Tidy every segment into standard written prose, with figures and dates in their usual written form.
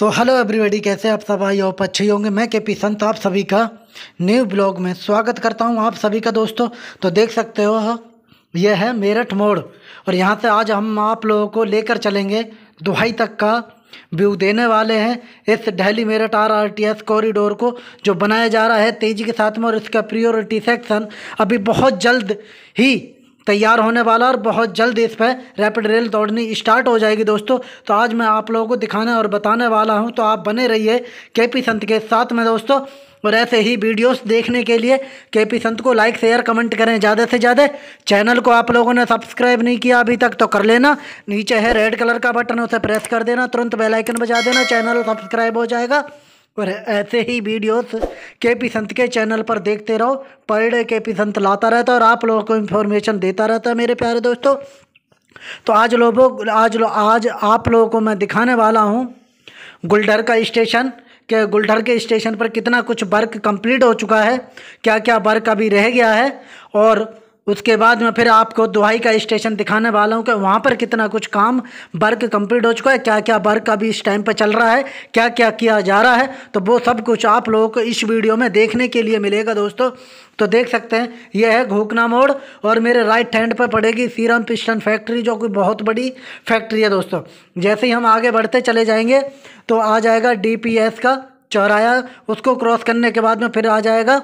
So hello everybody, कैसे आप सब? आई होप अच्छे होंगे। मैं केपी संत आप सभी का न्यू ब्लॉग में स्वागत करता हूं आप सभी का। दोस्तों तो देख सकते हो यह है मेरठ मोड़ और यहां से आज हम आप लोगों को लेकर चलेंगे दुहाई तक का व्यू देने वाले हैं इस दिल्ली मेरठ RRTS कॉरिडोर को जो बनाया जा रहा है तेज़ी के साथ में। और इसका प्रियोरिटी सेक्शन अभी बहुत जल्द ही तैयार होने वाला और बहुत जल्द इस पर रैपिड रेल दौड़नी स्टार्ट हो जाएगी। दोस्तों तो आज मैं आप लोगों को दिखाने और बताने वाला हूं, तो आप बने रहिए केपी संत के साथ में दोस्तों। और ऐसे ही वीडियोस देखने के लिए केपी संत को लाइक शेयर कमेंट करें ज़्यादा से ज़्यादा। चैनल को आप लोगों ने सब्सक्राइब नहीं किया अभी तक तो कर लेना, नीचे है रेड कलर का बटन उसे प्रेस कर देना, तुरंत बेल आइकन बजा देना, चैनल सब्सक्राइब हो जाएगा। और ऐसे ही वीडियोस केपी संत के चैनल पर देखते रहो, पर डे केपी संत लाता रहता है और आप लोगों को इन्फॉर्मेशन देता रहता है मेरे प्यारे दोस्तों। तो आज आप लोगों को मैं दिखाने वाला हूँ गुलढर का स्टेशन के। गुलढर के स्टेशन पर कितना कुछ वर्क कंप्लीट हो चुका है, क्या क्या वर्क अभी रह गया है, और उसके बाद मैं फिर आपको दुहाई का स्टेशन दिखाने वाला हूँ कि वहाँ पर कितना कुछ काम वर्क कंप्लीट हो चुका है, क्या क्या वर्क अभी इस टाइम पर चल रहा है, क्या क्या किया जा रहा है। तो वो सब कुछ आप लोगों को इस वीडियो में देखने के लिए मिलेगा दोस्तों। तो देख सकते हैं यह है घोकना मोड़ और मेरे राइट हैंड पर पड़ेगी सीरम पिस्टन फैक्ट्री जो कि बहुत बड़ी फैक्ट्री है दोस्तों। जैसे ही हम आगे बढ़ते चले जाएँगे तो आ जाएगा DPS का चौराया, उसको क्रॉस करने के बाद में फिर आ जाएगा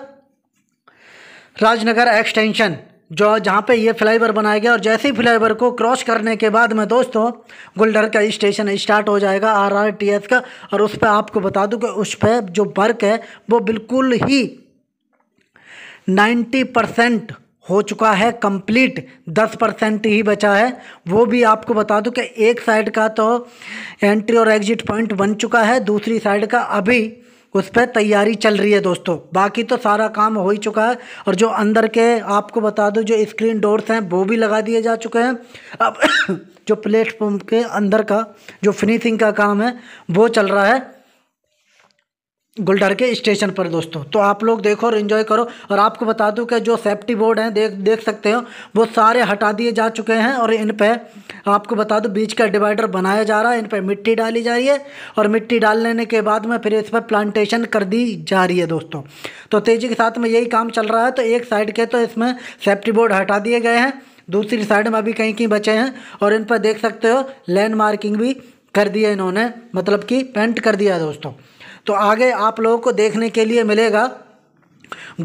राजनगर एक्सटेंशन जो जहाँ पे ये फ्लाईओवर बनाया गया। और जैसे ही फ्लाईओवर को क्रॉस करने के बाद में दोस्तों गुलढर का स्टेशन स्टार्ट हो जाएगा RRTS का। और उस पर आपको बता दूं कि उस पर जो वर्क है वो बिल्कुल ही 90% हो चुका है कंप्लीट, 10% ही बचा है। वो भी आपको बता दूं कि एक साइड का तो एंट्री और एग्जिट पॉइंट बन चुका है, दूसरी साइड का अभी उस पर तैयारी चल रही है दोस्तों। बाकी तो सारा काम हो ही चुका है। और जो अंदर के आपको बता दूं जो स्क्रीन डोर्स हैं वो भी लगा दिए जा चुके हैं। अब जो प्लेटफॉर्म के अंदर का जो फिनिशिंग का काम है वो चल रहा है गुलढर के स्टेशन पर दोस्तों। तो आप लोग देखो और इन्जॉय करो। और आपको बता दूं कि जो सेफ्टी बोर्ड हैं देख सकते हो वो सारे हटा दिए जा चुके हैं। और इन पर आपको बता दूं बीच का डिवाइडर बनाया जा रहा है, इन पर मिट्टी डाली जा रही है और मिट्टी डाल लेने के बाद में फिर इस पर प्लांटेशन कर दी जा रही है दोस्तों। तो तेज़ी के साथ में यही काम चल रहा है। तो एक साइड के तो इसमें सेफ्टी बोर्ड हटा दिए गए हैं, दूसरी साइड में अभी कहीं कहीं बचे हैं। और इन पर देख सकते हो लैंड मार्किंग भी कर दिया इन्होंने, मतलब कि पेंट कर दिया दोस्तों। तो आगे आप लोगों को देखने के लिए मिलेगा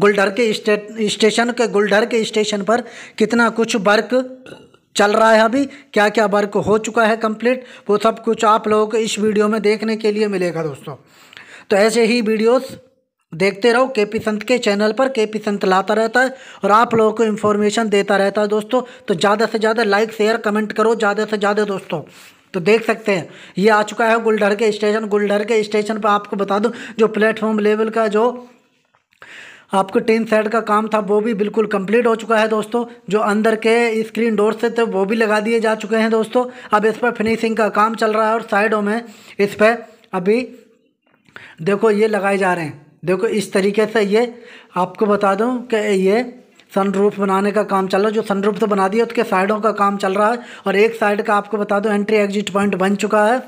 गुलढर के स्टेशन के। गुलढर के स्टेशन पर कितना कुछ वर्क चल रहा है अभी, क्या क्या वर्क हो चुका है कंप्लीट, वो सब कुछ आप लोगों को इस वीडियो में देखने के लिए मिलेगा दोस्तों। तो ऐसे ही वीडियोस देखते रहो केपी संत के चैनल पर, केपी संत लाता रहता है और आप लोगों को इन्फॉर्मेशन देता रहता है दोस्तों। तो ज़्यादा से ज़्यादा लाइक शेयर कमेंट करो ज़्यादा से ज़्यादा दोस्तों। तो देख सकते हैं ये आ चुका है गुलढर के स्टेशन। गुलढर के स्टेशन पर आपको बता दूं जो प्लेटफॉर्म लेवल का जो आपको टीन सेट का काम था वो भी बिल्कुल कंप्लीट हो चुका है दोस्तों। जो अंदर के स्क्रीन डोर से थे वो भी लगा दिए जा चुके हैं दोस्तों। अब इस पर फिनिशिंग का काम चल रहा है और साइडों में इस पर अभी देखो ये लगाए जा रहे हैं। देखो इस तरीके से ये आपको बता दूँ कि ये सनरूफ बनाने का काम चल रहा है। जो सनरूफ तो बना दिया उसके साइडों का काम चल रहा है। और एक साइड का आपको बता दूं एंट्री एग्जिट पॉइंट बन चुका है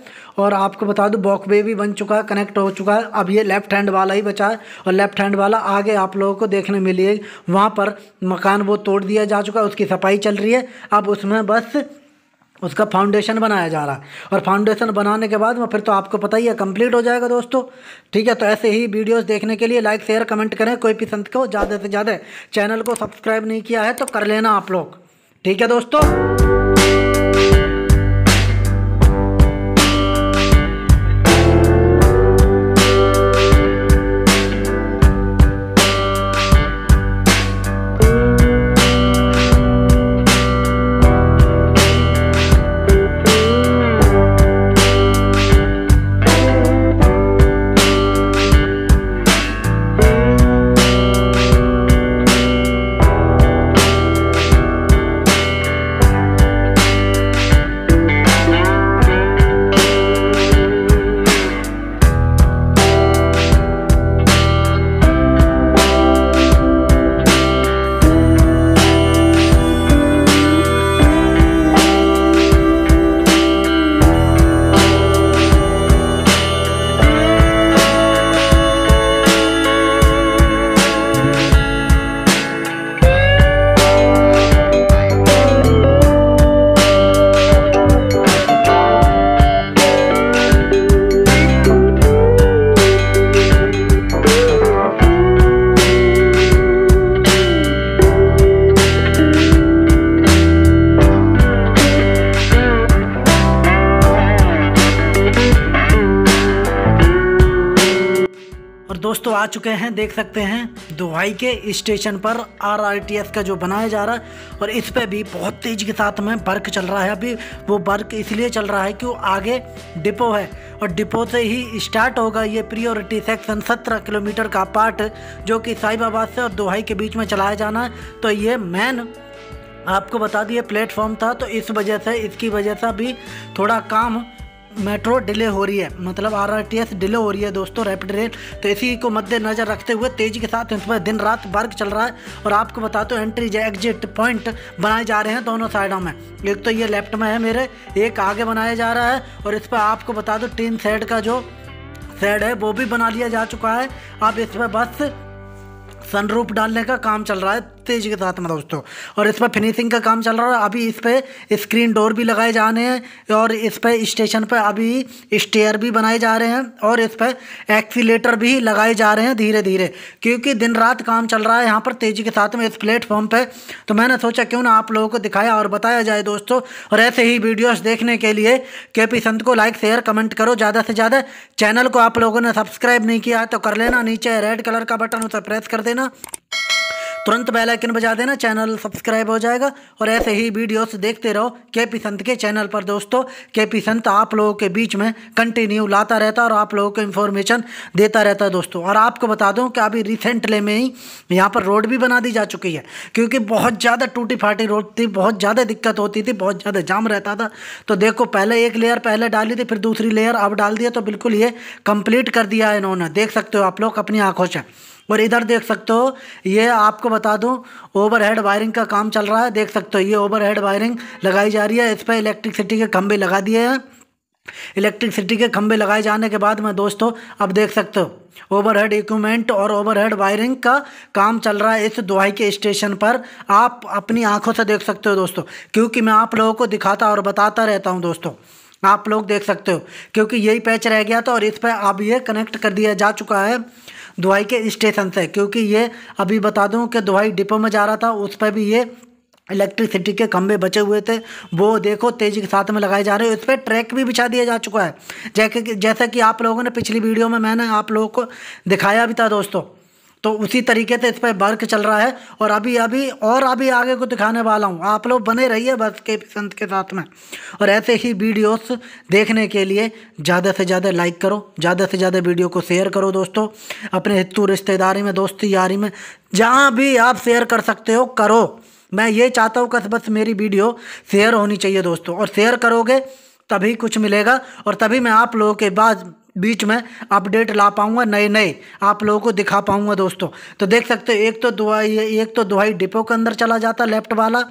और आपको बता दूं वॉकवे भी बन चुका है, कनेक्ट हो चुका है। अब ये लेफ्ट हैंड वाला ही बचा है और लेफ्ट हैंड वाला आगे आप लोगों को देखने मिले, वहाँ पर मकान वो तोड़ दिया जा चुका है, उसकी सफाई चल रही है। अब उसमें बस उसका फाउंडेशन बनाया जा रहा है और फाउंडेशन बनाने के बाद में फिर तो आपको पता ही है कंप्लीट हो जाएगा दोस्तों। ठीक है, तो ऐसे ही वीडियोस देखने के लिए लाइक शेयर कमेंट करें कोई भी संत को ज़्यादा से ज़्यादा। चैनल को सब्सक्राइब नहीं किया है तो कर लेना आप लोग। ठीक है दोस्तों। आ चुके हैं, देख सकते हैं दुहाई के स्टेशन पर आरआरटीएस का जो बनाया जा रहा है, और इस पे भी बहुत तेज़ी के साथ में वर्क चल रहा है। अभी वो वर्क इसलिए चल रहा है कि वो आगे डिपो है और डिपो से ही स्टार्ट होगा ये प्रियोरिटी सेक्शन 17 किलोमीटर का पार्ट, जो कि साहिबाबाद से और दुहाई के बीच में चलाया जाना है। तो ये मैन आपको बता दिए प्लेटफॉर्म था, तो इस वजह से अभी थोड़ा काम मेट्रो डिले हो रही है, मतलब आरआरटीएस डिले हो रही है दोस्तों, रैपिड रेल। तो इसी को मद्देनज़र रखते हुए तेज़ी के साथ इस पर दिन रात वर्क चल रहा है। और आपको बताते हो एंट्री एग्जिट पॉइंट बनाए जा रहे हैं दोनों साइडों में, एक तो ये लेफ्ट में है मेरे, एक आगे बनाया जा रहा है। और इस पर आपको बता दो 3 शेड का जो शेड है वो भी बना लिया जा चुका है। अब इस पर बस सनरूफ डालने का काम चल रहा है तेज़ी के साथ में दोस्तों, और इस पर फिनिशिंग का काम चल रहा है। अभी इस पर स्क्रीन डोर भी लगाए जाने हैं, और इस पर स्टेशन पर अभी स्टेयर भी बनाए जा रहे हैं, और इस पर एक्सीलेटर भी लगाए जा रहे हैं धीरे धीरे, क्योंकि दिन रात काम चल रहा है यहाँ पर तेज़ी के साथ में इस प्लेटफॉर्म पर। तो मैंने सोचा क्यों ना आप लोगों को दिखाया और बताया जाए दोस्तों। और ऐसे ही वीडियोज़ देखने के लिए केपी संत को लाइक शेयर कमेंट करो ज़्यादा से ज़्यादा। चैनल को आप लोगों ने सब्सक्राइब नहीं किया है तो कर लेना, नीचे रेड कलर का बटन उसे प्रेस कर देना, तुरंत बेल आइकन बजा देना, चैनल सब्सक्राइब हो जाएगा। और ऐसे ही वीडियोस देखते रहो केपी संत के चैनल पर दोस्तों। केपी संत आप लोगों के बीच में कंटिन्यू लाता रहता है और आप लोगों को इन्फॉर्मेशन देता रहता है दोस्तों। और आपको बता दूं कि अभी रिसेंटली में ही यहाँ पर रोड भी बना दी जा चुकी है, क्योंकि बहुत ज़्यादा टूटी फाटी रोड थी, बहुत ज़्यादा दिक्कत होती थी, बहुत ज़्यादा जाम रहता था। तो देखो पहले एक लेयर पहले डाली थी, फिर दूसरी लेयर अब डाल दिया, तो बिल्कुल ये कंप्लीट कर दिया है इन्होंने, देख सकते हो आप लोग अपनी आँखों से। और इधर देख सकते हो, ये आपको बता दूं ओवरहेड वायरिंग का काम चल रहा है, देख सकते हो ये ओवरहेड वायरिंग लगाई जा रही है। इस पर इलेक्ट्रिसिटी के खंभे लगा दिए हैं, इलेक्ट्रिसिटी के खंभे लगाए जाने के बाद में दोस्तों अब देख सकते हो ओवरहेड इक्विपमेंट और ओवरहेड वायरिंग का काम चल रहा है इस दुहाई के स्टेशन पर। आप अपनी आँखों से देख सकते हो दोस्तों, क्योंकि मैं आप लोगों को दिखाता और बताता रहता हूँ दोस्तों, आप लोग देख सकते हो, क्योंकि यही पैच रह गया था। और इस पर अब ये कनेक्ट कर दिया जा चुका है दुहाई के स्टेशन से, क्योंकि ये अभी बता दूं कि दुहाई डिपो में जा रहा था, उस पर भी ये इलेक्ट्रिसिटी के खंभे बचे हुए थे, वो देखो तेज़ी के साथ में लगाए जा रहे हैं। उस पर ट्रैक भी बिछा दिया जा चुका है, जैसे कि आप लोगों ने पिछली वीडियो में मैंने आप लोगों को दिखाया भी था दोस्तों। तो उसी तरीके से इस पर वर्क चल रहा है, और अभी आगे को दिखाने वाला हूँ, आप लोग बने रहिए बस केपी संत के साथ में। और ऐसे ही वीडियोस देखने के लिए ज़्यादा से ज़्यादा लाइक करो, ज़्यादा से ज़्यादा वीडियो को शेयर करो दोस्तों, अपने हितू रिश्तेदारी में दोस्ती यारी में जहाँ भी आप शेयर कर सकते हो करो। मैं ये चाहता हूँ कि बस मेरी वीडियो शेयर होनी चाहिए दोस्तों, और शेयर करोगे तभी कुछ मिलेगा, और तभी मैं आप लोगों के बीच में अपडेट ला पाऊँगा, नए नए आप लोगों को दिखा पाऊँगा दोस्तों। तो देख सकते हो एक तो दुहाई डिपो के अंदर चला जाता लेफ्ट वाला,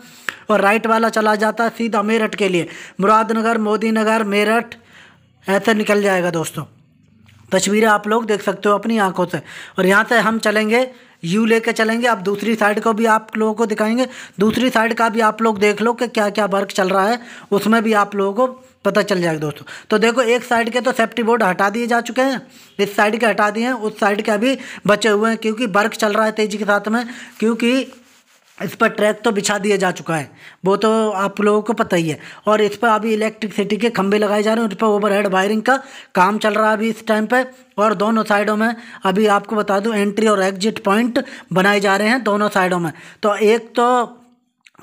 और राइट वाला चला जाता सीधा मेरठ के लिए, मुरादनगर मोदी नगर मेरठ ऐसे निकल जाएगा दोस्तों। तस्वीरें आप लोग देख सकते हो अपनी आंखों से। और यहाँ से हम चलेंगे यू लेके चलेंगे, आप दूसरी साइड को भी आप लोगों को दिखाएंगे, दूसरी साइड का भी आप लोग देख लो कि क्या क्या वर्क चल रहा है, उसमें भी आप लोगों को पता चल जाएगा दोस्तों। तो देखो एक साइड के तो सेफ्टी बोर्ड हटा दिए जा चुके हैं, इस साइड के हटा दिए हैं, उस साइड के अभी बचे हुए हैं, क्योंकि वर्क चल रहा है तेज़ी के साथ में, क्योंकि इस पर ट्रैक तो बिछा दिया जा चुका है, वो तो आप लोगों को पता ही है। और इस पर अभी इलेक्ट्रिसिटी के खंभे लगाए जा रहे हैं, उस पर ओवरहेड वायरिंग का काम चल रहा है अभी इस टाइम पे। और दोनों साइडों में अभी आपको बता दूं एंट्री और एग्जिट पॉइंट बनाए जा रहे हैं दोनों साइडों में। तो एक तो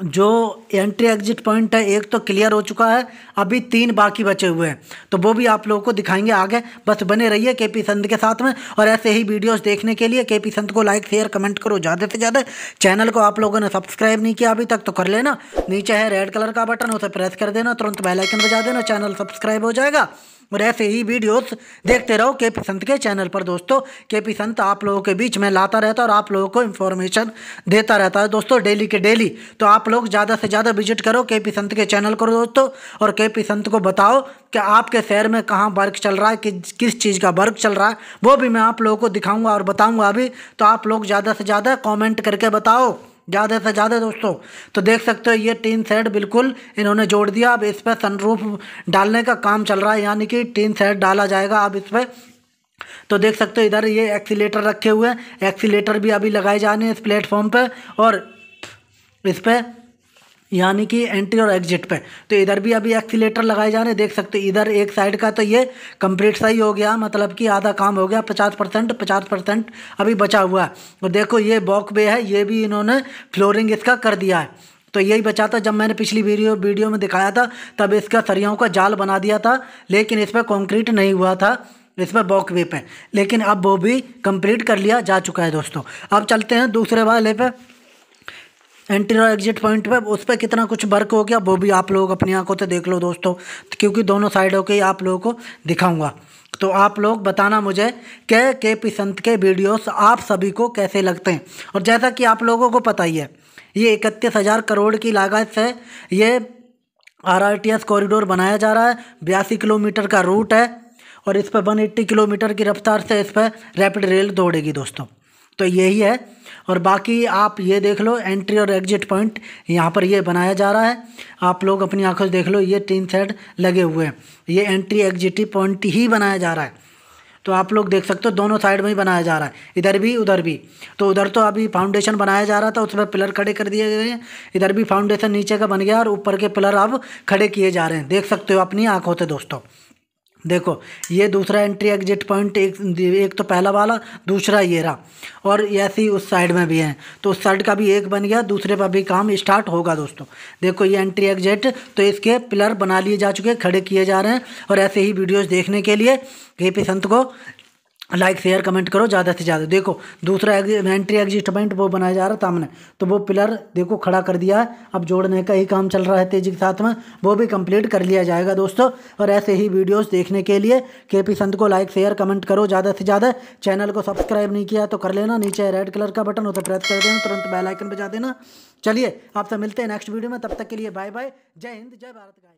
जो एंट्री एग्जिट पॉइंट है एक तो क्लियर हो चुका है, अभी 3 बाकी बचे हुए हैं, तो वो भी आप लोगों को दिखाएंगे आगे। बस बने रहिए केपी संत के साथ में, और ऐसे ही वीडियोस देखने के लिए केपी संत को लाइक शेयर कमेंट करो ज़्यादा से ज़्यादा। चैनल को आप लोगों ने सब्सक्राइब नहीं किया अभी तक तो कर लेना, नीचे है रेड कलर का बटन उसे प्रेस कर देना, तुरंत बेल आइकन बजा देना, चैनल सब्सक्राइब हो जाएगा। और ऐसे ही वीडियोस देखते रहो केपी संत के चैनल पर दोस्तों। केपी संत आप लोगों के बीच में लाता रहता है और आप लोगों को इन्फॉर्मेशन देता रहता है दोस्तों डेली के डेली। तो आप लोग ज़्यादा से ज़्यादा विजिट करो केपी संत के चैनल करो दोस्तों, और केपी संत को बताओ कि आपके शहर में कहाँ वर्क चल रहा है, किस चीज़ का वर्क चल रहा है, वो भी मैं आप लोगों को दिखाऊँगा और बताऊँगा अभी। तो आप लोग ज़्यादा से ज़्यादा कॉमेंट करके बताओ ज़्यादा से ज़्यादा दोस्तों। तो देख सकते हो ये 3 शेड बिल्कुल इन्होंने जोड़ दिया, अब इस पर सनरूफ डालने का काम चल रहा है, यानी कि 3 शेड डाला जाएगा अब इस पर। तो देख सकते हो इधर ये एक्सीलेटर रखे हुए हैं, एक्सीलेटर भी अभी लगाए जाने हैं इस प्लेटफॉर्म पे, और इस पर यानी कि एंट्री और एग्जिट पे। तो इधर भी अभी एक्सीलेटर लगाए जा रहे हैं, देख सकते हो। इधर एक साइड का तो ये कंप्लीट सही हो गया, मतलब कि आधा काम हो गया, 50% अभी बचा हुआ है। और देखो ये वॉक वे है, ये भी इन्होंने फ्लोरिंग इसका कर दिया है। तो यही बचा था, जब मैंने पिछली वीडियो में दिखाया था तब इसका सरियाओं का जाल बना दिया था, लेकिन इस पर कंक्रीट नहीं हुआ था, इस पर वॉक वे पे, लेकिन अब वो भी कंप्लीट कर लिया जा चुका है दोस्तों। अब चलते हैं दूसरे वाले पे, एंट्री और एग्जिट पॉइंट पे, उस पर कितना कुछ वर्क हो गया वो भी आप लोग अपनी आंखों से देख लो दोस्तों, क्योंकि दोनों साइड होके आप लोगों को दिखाऊंगा। तो आप लोग बताना मुझे कि केपी संत के वीडियोस आप सभी को कैसे लगते हैं। और जैसा कि आप लोगों को पता ही है, ये 31,000 करोड़ की लागत से ये RRTS कॉरिडोर बनाया जा रहा है। 82 किलोमीटर का रूट है और इस पर 180 किलोमीटर की रफ्तार से इस पर रैपिड रेल दौड़ेगी दोस्तों। तो यही है, और बाकी आप ये देख लो एंट्री और एग्जिट पॉइंट यहाँ पर ये बनाया जा रहा है, आप लोग अपनी आंखों से देख लो। ये 3 सेट लगे हुए हैं, ये एंट्री एग्जिट पॉइंट ही बनाया जा रहा है। तो आप लोग देख सकते हो दोनों साइड में ही बनाया जा रहा है, इधर भी उधर भी। तो उधर तो अभी फाउंडेशन बनाया जा रहा था, उसमें पिलर खड़े कर दिए गए हैं, इधर भी फाउंडेशन नीचे का बन गया और ऊपर के पिलर अब खड़े किए जा रहे हैं, देख सकते हो अपनी आंखों से दोस्तों। देखो ये दूसरा एंट्री एग्जिट पॉइंट, एक तो पहला वाला, दूसरा ये रहा, और ऐसे ही उस साइड में भी है। तो उस साइड का भी एक बन गया, दूसरे पर भी काम स्टार्ट होगा दोस्तों। देखो ये एंट्री एग्जिट, तो इसके पिलर बना लिए जा चुके हैं, खड़े किए जा रहे हैं। और ऐसे ही वीडियोस देखने के लिए केपी संत को लाइक शेयर कमेंट करो ज़्यादा से ज़्यादा। देखो दूसरा एंट्री एग्जिट पॉइंट वो बनाया जा रहा था हमने, तो वो पिलर देखो खड़ा कर दिया है, अब जोड़ने का ही काम चल रहा है तेज़ी के साथ में, वो भी कंप्लीट कर लिया जाएगा दोस्तों। और ऐसे ही वीडियोस देखने के लिए केपी संत को लाइक शेयर कमेंट करो ज़्यादा से ज़्यादा। चैनल को सब्सक्राइब नहीं किया तो कर लेना, नीचे रेड कलर का बटन उसे प्रेस कर देना, तुरंत बेल आइकन बजा देना। चलिए आपसे मिलते हैं नेक्स्ट वीडियो में, तब तक के लिए बाय बाय, जय हिंद, जय भारत।